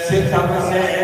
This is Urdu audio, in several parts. Sit up and say,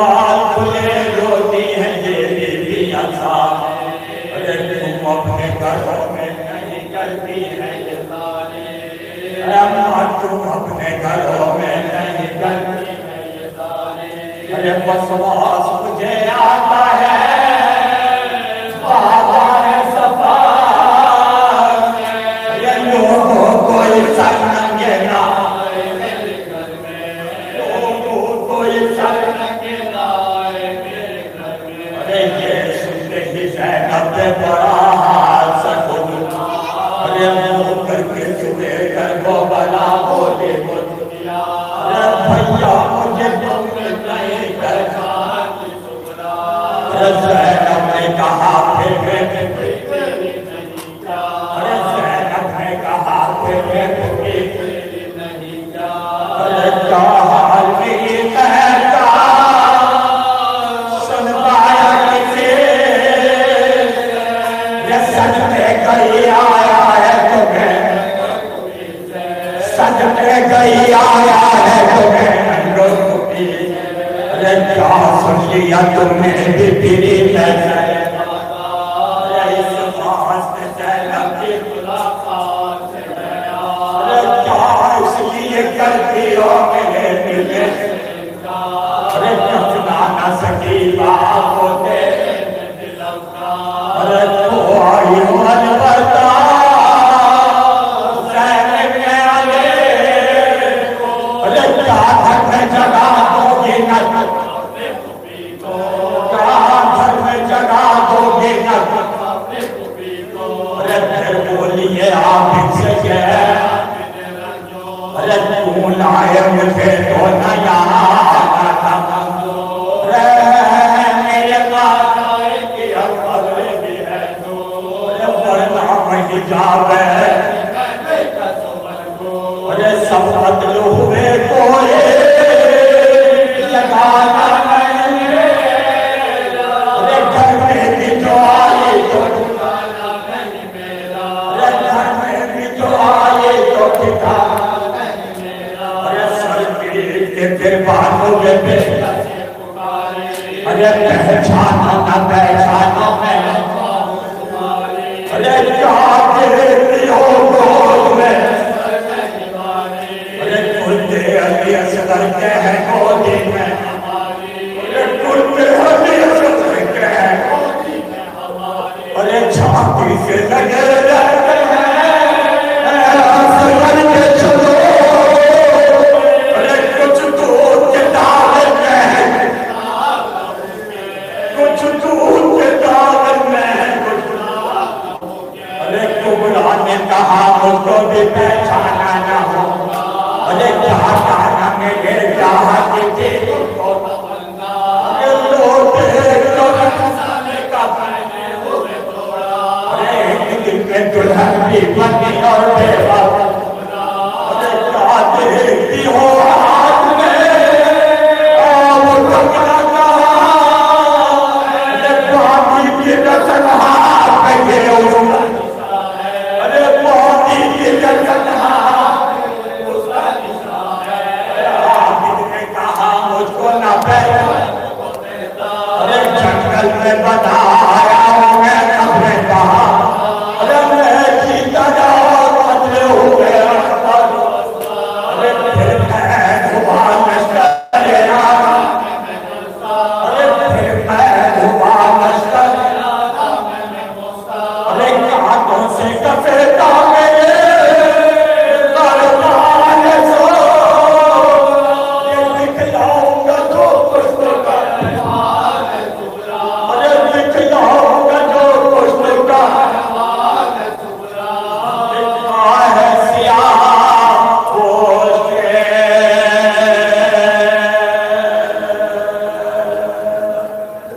بال کھلے روتی ہیں یہ بیویاں سارے، ارے تم اپنے گھروں میں نہیں کرتی ہے یہ سارے، ارے اماں تم اپنے گھروں میں نہیں کرتی ہے یہ سارے، ارے وسواس مجھے آتا ہے بہار صفا، ارے لوگوں کو یہ سب ننگے نام اور بے بات اور بے بات اور بے بات اور بے بات اور بے بات اور بے بات